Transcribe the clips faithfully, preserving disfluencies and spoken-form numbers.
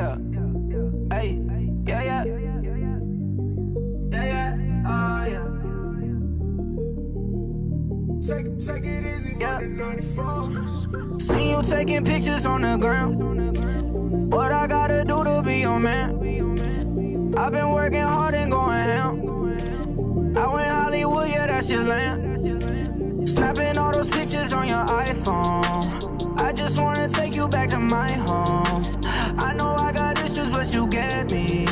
yeah, hey, yeah, yeah, yeah, yeah, oh yeah. Take, take it easy, yeah. ninety-four. See you taking pictures on the ground. What I gotta do to be your man? I've been working hard and going ham. I went Hollywood, yeah, that's your land. Snapping all those pictures on your iPhone. I just wanna take you back to my home. I know I got issues, but you get me.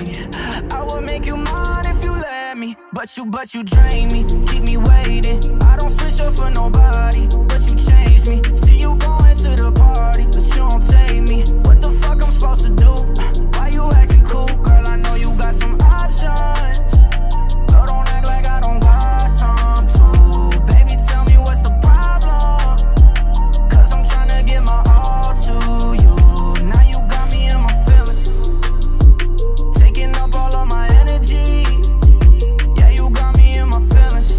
I would make you mine if you let me, but you, but you drain me, keep me waiting. I don't switch up for nobody, but you change me. See you going to the party, but you don't take me. What the fuck I'm supposed to do? Why you acting cool? Girl, I know you got some options. Girl, don't act like I don't got some too. Baby, tell me what's the problem, cause I'm trying to give my all to you. Now you got me in my feelings, taking up all of my energy. Yeah, you got me in my feelings,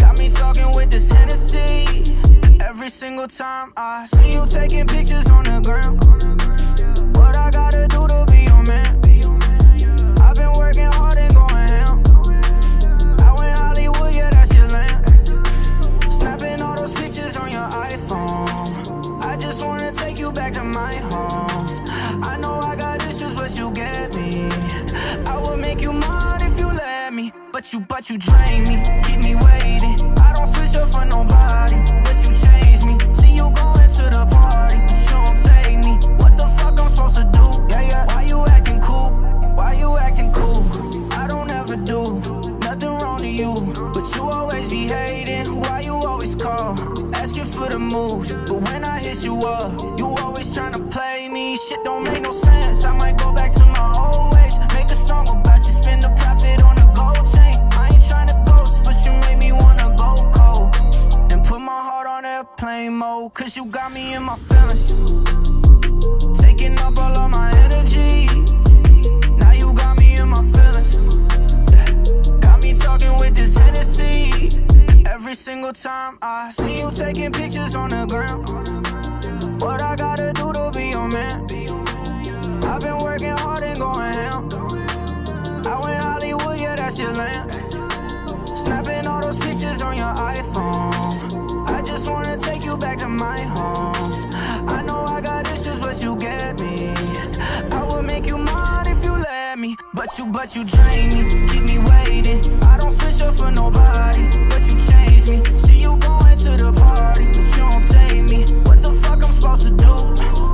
got me talking with this Hennessy. Every single time I see you taking pictures on the ground. What I gotta do to be your man? I've been working hard and going ham. I went Hollywood, yeah, that's your land. Snapping all those pictures on your iPhone. I just wanna take you back to my home. I know I got issues, but you get me. I would make you mine if you let me, but you, but you drain me, keep me waiting. I don't switch up for nobody, but you change me. See you going to the party, but you don't take me. What the fuck I'm supposed to do? Yeah, yeah. Why you acting cool? Why you acting cool? I don't ever do nothing wrong to you, but you always be hating. Why you always call? Asking for the moves, but when I hit you up, you always tryna play me. Shit don't make no sense. I might go back to my old ways. Make a song about you, spend the profit on a gold chain. I ain't tryna ghost, but you made me wanna go cold and put my heart on airplane mode. Cause you got me in my feelings, taking up all of my energy. Now you got me in my feelings, got me talking with this Hennessy. Every single time I see you taking pictures on the ground. What I gotta do to be your man? I've been working hard and going ham. I went Hollywood, yeah, that's your land. Snapping all those pictures on your iPhone. I just wanna take you back to my home. I know I got issues, but you get me. I would make you mine if you let me, but you, but you drain me, keep me waiting. I don't switch up for nobody, but you change me. See you going to the party, but you don't take me. What the fuck I'm supposed to do?